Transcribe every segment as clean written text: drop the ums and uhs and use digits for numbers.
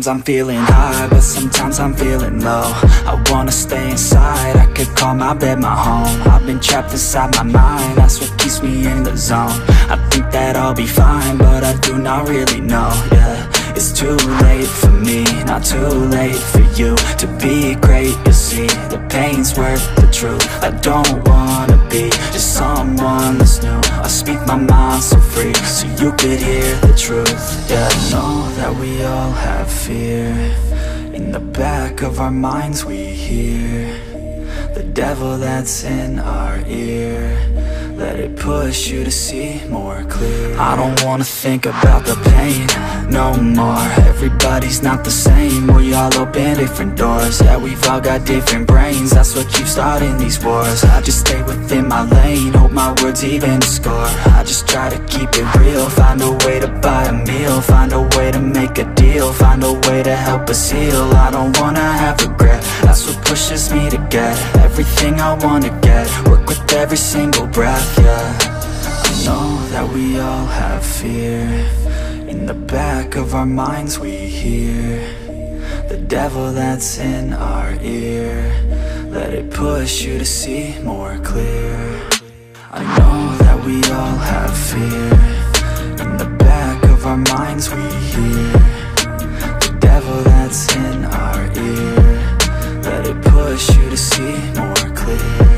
Sometimes I'm feeling high, but sometimes I'm feeling low. I wanna stay inside, I could call my bed my home. I've been trapped inside my mind, that's what keeps me in the zone. I think that I'll be fine, but I do not really know, yeah. It's too late for me, not too late for you. To be great, you see, the pain's worth the truth. I don't wanna be just someone that's new. I speak my mind so free, so you could hear the truth. Yeah, I know that we all have fear. In the back of our minds we hear the devil that's in our ear. Let it push you to see more clear. I don't wanna think about the pain no more. Everybody's not the same, we all open different doors. Yeah, we've all got different brains, that's what keeps starting these wars. I just stay within my lane, hope my words even score. I just try to keep it real, find a way to buy a meal, find a way to make a deal, find a way to help us heal. I don't wanna have regret, that's what pushes me to get everything I wanna get, work with every single breath. Yeah, I know that we all have fear. In the back of our minds we hear the devil that's in our ear. Let it push you to see more clear. I know that we all have fear. In the back of our minds we hear the devil that's in our ear. Let it push you to see more clear.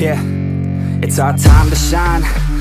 Yeah, it's our time to shine.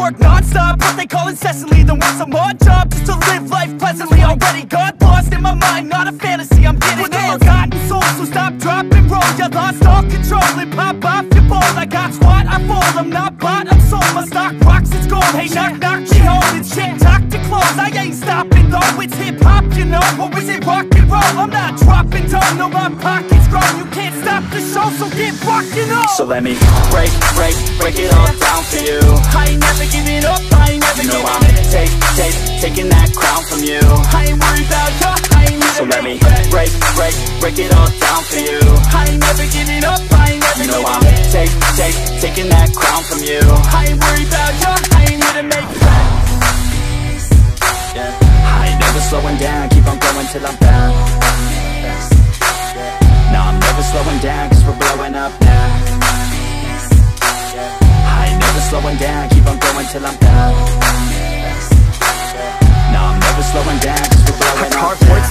work non-stop, what they call incessantly, then want some odd job just to live life pleasantly. Already got lost in my mind, not a fantasy, I'm getting with all forgotten souls, so stop, drop, and roll. You lost all control and pop off your ball. I got squat, I fall, I'm not bought, I'm sold. My stock rocks, it's gold, hey, knock, knock, she holding shit, talk to close. I ain't stopping though, it's hip-hop, you know, or is it rock and roll? I'm not dropping down, no, my pocket's grown. You can't stop the show, so get rockin' on. So let me break it all down for you. I ain't never giving up, I ain't never, you know, I'm taking that crown from you. I ain't worried about ya, I ain't. So let me break it all down for you. I ain't never giving up, I ain't never, you know, I'm taking that crown from you. I ain't worried about ya, I ain't here to make friends, yeah. I ain't never slowing down, keep on going till I'm down. Nah, I'm never slowing down, cause we're blowing up now. Slowing down, keep on going till I'm down. Nah, I'm never slowing down, cause we're blowing up. Hard words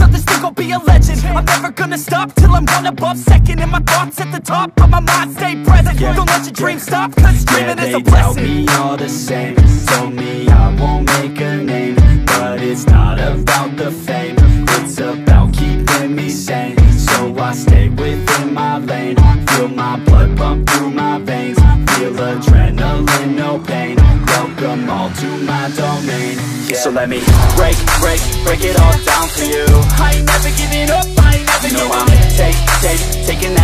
others think I'll be a legend. I'm never gonna stop till I'm one above second, and my thoughts at the top of my mind stay present, yeah. Don't let your dreams stop, cause dreaming is a blessing. They tell me all the same, told me I won't make a name, but it's not about the fame, it's about keeping me sane. So I stay within my lane, feel my blood pump through my veins, feel adrenaline, no pain, welcome all to my domain, yeah. So let me break it all down for you. I ain't never giving up, I ain't never, you know, I'm taking that